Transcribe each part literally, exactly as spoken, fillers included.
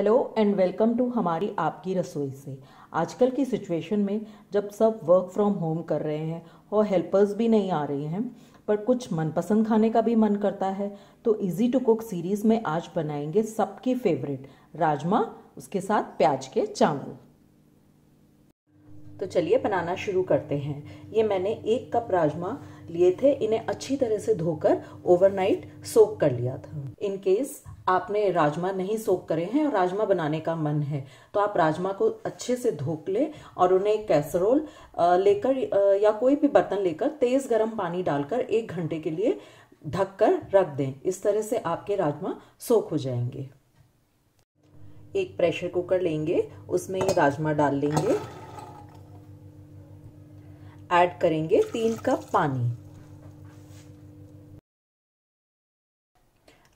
Hello and welcome to हमारी आपकी रसोई से। आजकल की सिचुएशन में जब सब वर्क फ्रॉम होम कर रहे हैं और हेल्पर्स भी नहीं आ रही हैं, पर कुछ मनपसंद खाने का भी मन करता है, तो इजी टू कुक सीरीज़ में आज बनाएंगे सबकी फेवरेट राजमा, उसके साथ प्याज के चावल। तो चलिए बनाना शुरू करते हैं। ये मैंने एक कप राजमा लिए थे, इन्हें अच्छी तरह से धोकर ओवरनाइट सोक कर लिया था। इन केस आपने राजमा नहीं सोक करे हैं और राजमा बनाने का मन है तो आप राजमा को अच्छे से धो ले और उन्हें एक कैसरोल लेकर या कोई भी बर्तन लेकर तेज गर्म पानी डालकर एक घंटे के लिए ढककर रख दें। इस तरह से आपके राजमा सोक हो जाएंगे। एक प्रेशर कुकर लेंगे, उसमें ये राजमा डाल लेंगे, ऐड करेंगे तीन कप पानी,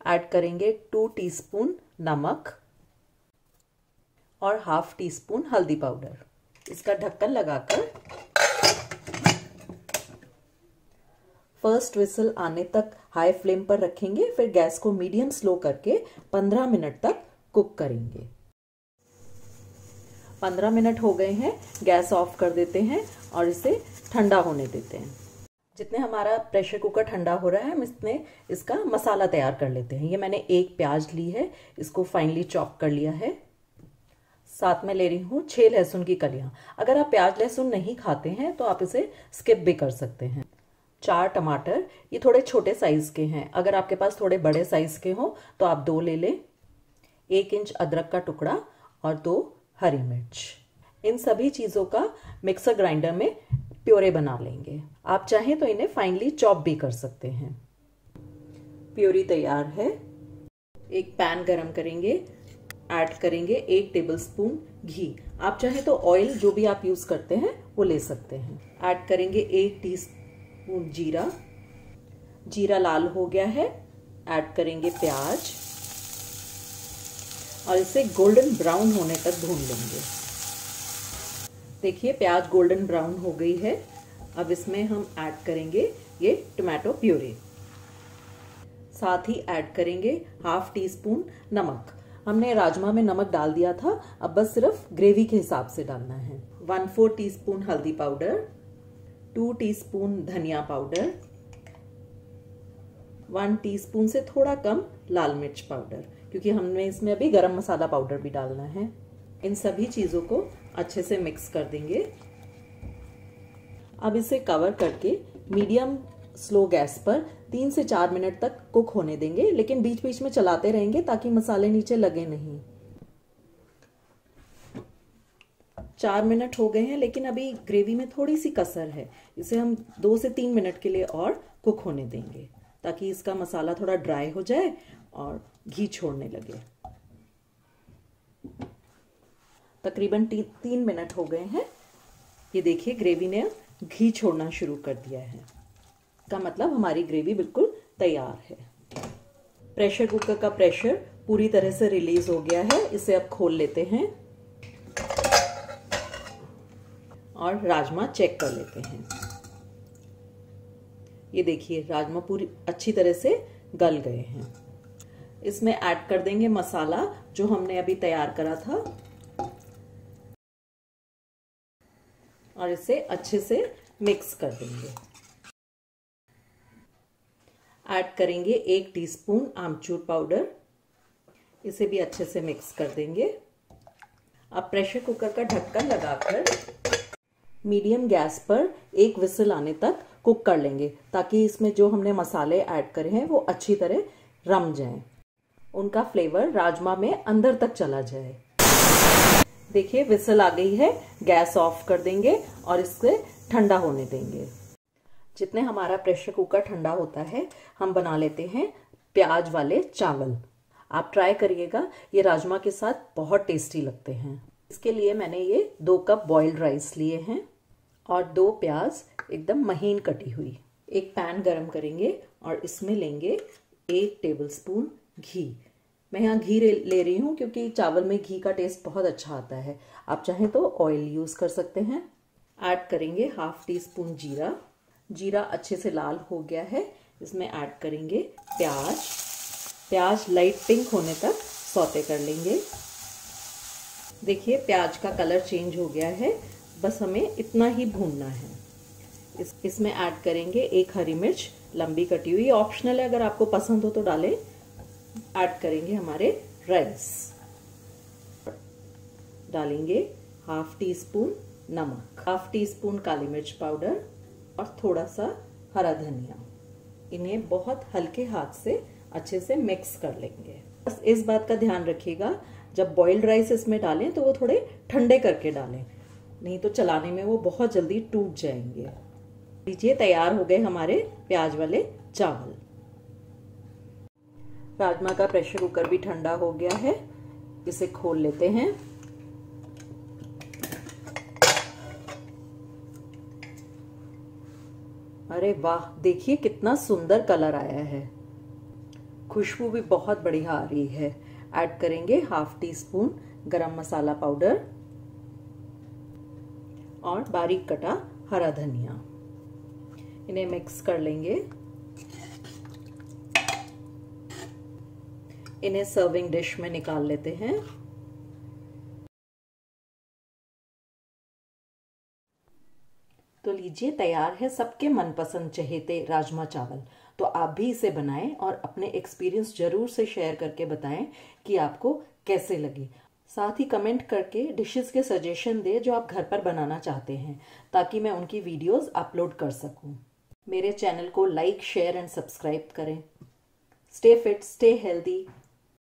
ऐड करेंगे टू टीस्पून नमक और हाफ टी स्पून हल्दी पाउडर। इसका ढक्कन लगाकर फर्स्ट विसल आने तक हाई फ्लेम पर रखेंगे, फिर गैस को मीडियम स्लो करके पंद्रह मिनट तक कुक करेंगे। पंद्रह मिनट हो गए हैं, गैस ऑफ कर देते हैं और इसे ठंडा होने देते हैं। जितने हमारा प्रेशर कुकर ठंडा हो रहा है, हम इसमें इसका मसाला तैयार कर लेते हैं। ये मैंने एक प्याज ली है, इसको फाइनली चॉप कर लिया है। साथ में ले रही हूँ छः लहसुन की कलियाँ। अगर आप प्याज लहसुन नहीं खाते हैं तो आप इसे स्किप भी कर सकते हैं। चार टमाटर, ये थोड़े छोटे साइज़ के हैं, अगर आपके पास थोड़े बड़े साइज़ के हों तो आप दो ले लें। एक इंच अदरक का टुकड़ा और दो हरी मिर्च। इन सभी चीज़ों का मिक्सर ग्राइंडर में प्योरे बना लेंगे। आप चाहें तो इन्हें फाइनली चॉप भी कर सकते हैं। प्योरी तैयार है। एक पैन गरम करेंगे, ऐड करेंगे एक टेबलस्पून घी। आप चाहें तो ऑयल जो भी आप यूज़ करते हैं वो ले सकते हैं। ऐड करेंगे एक टीस्पून जीरा। जीरा लाल हो गया है, ऐड करेंगे प्याज और इसे गोल्डन ब्राउन होने तक भून लेंगे। देखिए प्याज गोल्डन ब्राउन हो गई है। अब इसमें हम ऐड करेंगे ये टमाटो प्यूरी, साथ ही ऐड करेंगे हाफ टी स्पून नमक। हमने राजमा में नमक डाल दिया था, अब बस सिर्फ ग्रेवी के हिसाब से डालना है। वन फोर टी स्पून हल्दी पाउडर, टू टी स्पून धनिया पाउडर, वन टी स्पून से थोड़ा कम लाल मिर्च पाउडर, क्योंकि हमने इसमें अभी गरम मसाला पाउडर भी डालना है। इन सभी चीज़ों को अच्छे से मिक्स कर देंगे। अब इसे कवर करके मीडियम स्लो गैस पर तीन से चार मिनट तक कुक होने देंगे, लेकिन बीच बीच में चलाते रहेंगे ताकि मसाले नीचे लगे नहीं। चार मिनट हो गए हैं, लेकिन अभी ग्रेवी में थोड़ी सी कसर है। इसे हम दो से तीन मिनट के लिए और कुक होने देंगे ताकि इसका मसाला थोड़ा ड्राई हो जाए और घी छोड़ने लगे। तकरीबन ती, तीन मिनट हो गए हैं। ये देखिए ग्रेवी ने घी छोड़ना शुरू कर दिया है। इसका मतलब हमारी ग्रेवी बिल्कुल तैयार है। प्रेशर कुकर का प्रेशर पूरी तरह से रिलीज हो गया है। इसे अब खोल लेते हैं और राजमा चेक कर लेते हैं। ये देखिए राजमा पूरी अच्छी तरह से गल गए हैं। इसमें ऐड कर देंगे मसाला जो हमने अभी तैयार करा था और इसे अच्छे से मिक्स कर देंगे। ऐड करेंगे एक टीस्पून आमचूर पाउडर, इसे भी अच्छे से मिक्स कर देंगे। अब प्रेशर कुकर का ढक्कन लगाकर मीडियम गैस पर एक विसल आने तक कुक कर लेंगे ताकि इसमें जो हमने मसाले ऐड करे हैं वो अच्छी तरह रम जाएं, उनका फ्लेवर राजमा में अंदर तक चला जाए। देखिए विसल आ गई है, गैस ऑफ कर देंगे और इससे ठंडा होने देंगे। जितने हमारा प्रेशर कुकर ठंडा होता है, हम बना लेते हैं प्याज वाले चावल। आप ट्राई करिएगा, ये राजमा के साथ बहुत टेस्टी लगते हैं। इसके लिए मैंने ये दो कप बॉइल्ड राइस लिए हैं और दो प्याज एकदम महीन कटी हुई। एक पैन गरम करेंगे और इसमें लेंगे एक टेबलस्पून घी। मैं यहाँ घी ले रही हूँ क्योंकि चावल में घी का टेस्ट बहुत अच्छा आता है। आप चाहें तो ऑयल यूज़ कर सकते हैं। ऐड करेंगे हाफ टी स्पून जीरा। जीरा अच्छे से लाल हो गया है, इसमें ऐड करेंगे प्याज। प्याज लाइट पिंक होने तक सौते कर लेंगे। देखिए प्याज का कलर चेंज हो गया है, बस हमें इतना ही भूनना है। इस इसमें ऐड करेंगे एक हरी मिर्च लंबी कटी हुई, ऑप्शनल है, अगर आपको पसंद हो तो डालें। ऐड करेंगे हमारे राइस, डालेंगे हाफ टी स्पून नमक, हाफ टी स्पून काली मिर्च पाउडर और थोड़ा सा हरा धनिया। इन्हें बहुत हल्के हाथ से अच्छे से मिक्स कर लेंगे। बस इस बात का ध्यान रखिएगा, जब बॉइल्ड राइस इसमें डालें तो वो थोड़े ठंडे करके डालें, नहीं तो चलाने में वो बहुत जल्दी टूट जाएंगे। लीजिए तैयार हो गए हमारे प्याज वाले चावल। राजमा का प्रेशर कुकर भी ठंडा हो गया है, इसे खोल लेते हैं। अरे वाह, देखिए कितना सुंदर कलर आया है, खुशबू भी बहुत बढ़िया आ रही है। ऐड करेंगे हाफ टी स्पून गरम मसाला पाउडर और बारीक कटा हरा धनिया। इन्हें मिक्स कर लेंगे। इन्हें सर्विंग डिश में निकाल लेते हैं। तो लीजिए तैयार है सबके मनपसंद चहेते राजमा चावल। तो आप भी इसे बनाएं और अपने एक्सपीरियंस जरूर से शेयर करके बताएं कि आपको कैसे लगे। साथ ही कमेंट करके डिशेस के सजेशन दें जो आप घर पर बनाना चाहते हैं, ताकि मैं उनकी वीडियोस अपलोड कर सकूं। मेरे चैनल को लाइक शेयर एंड सब्सक्राइब करें। Stay fit, stay healthy.